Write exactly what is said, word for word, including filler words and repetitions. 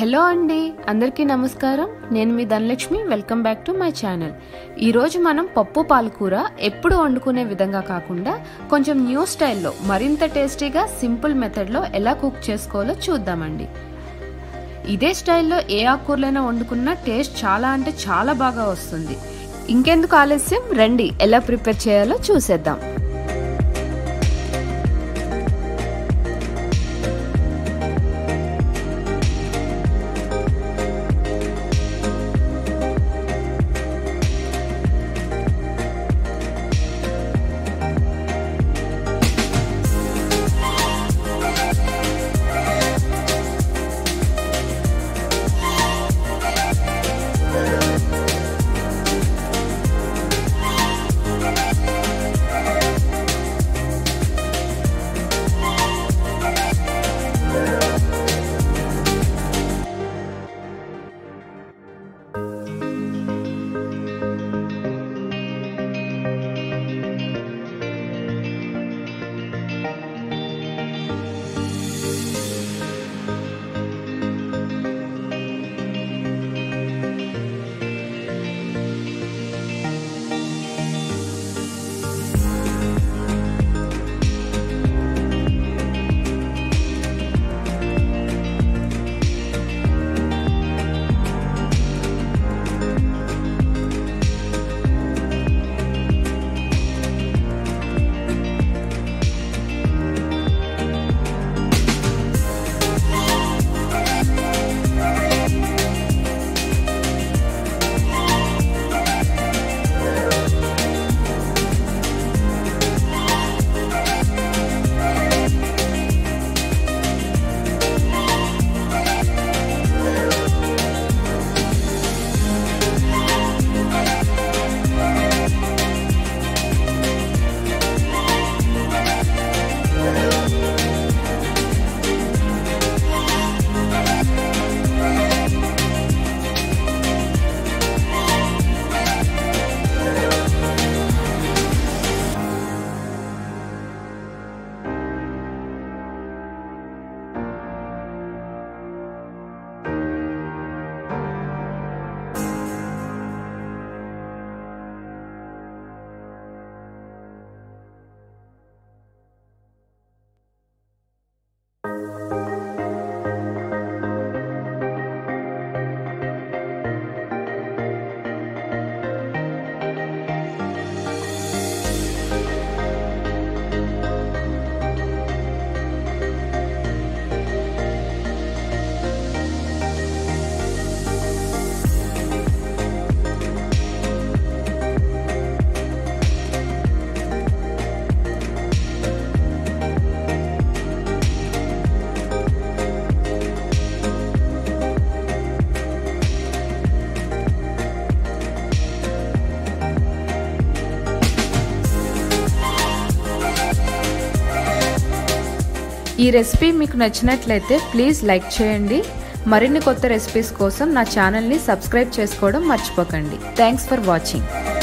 hello అండి అందరికీ నమస్కారం నేను మీ Dhanalakshmi welcome back to my channel ఈ రోజు మనం పప్పు పాలకూర ఎప్పుడు వండుకునే విధంగా కాకుండా కొంచెం న్యూ స్టైల్లో మరింత టేస్టీగా సింపుల్ మెథడ్ లో ఎలా కుక్ చేసుకోవాలో చూద్దామండి ఇదే స్టైల్లో ఏ ఆకుకూరలైనా వండుకున్నా టేస్ట్ చాలా అంటే చాలా బాగా వస్తుంది ఇంకెందుకు ఆలస్యం రండి ఎలా ప్రిపేర్ చేయాలో చూసేద్దాం ఈ రెసిపీ మీకు నచ్చినట్లయితే ప్లీజ్ లైక్ చేయండి మరిన్ని కొత్త రెసిపీస్ కోసం నా ఛానల్ ని సబ్స్క్రైబ్ చేసుకోవడం మర్చిపోకండి థాంక్స్ ఫర్ వాచింగ్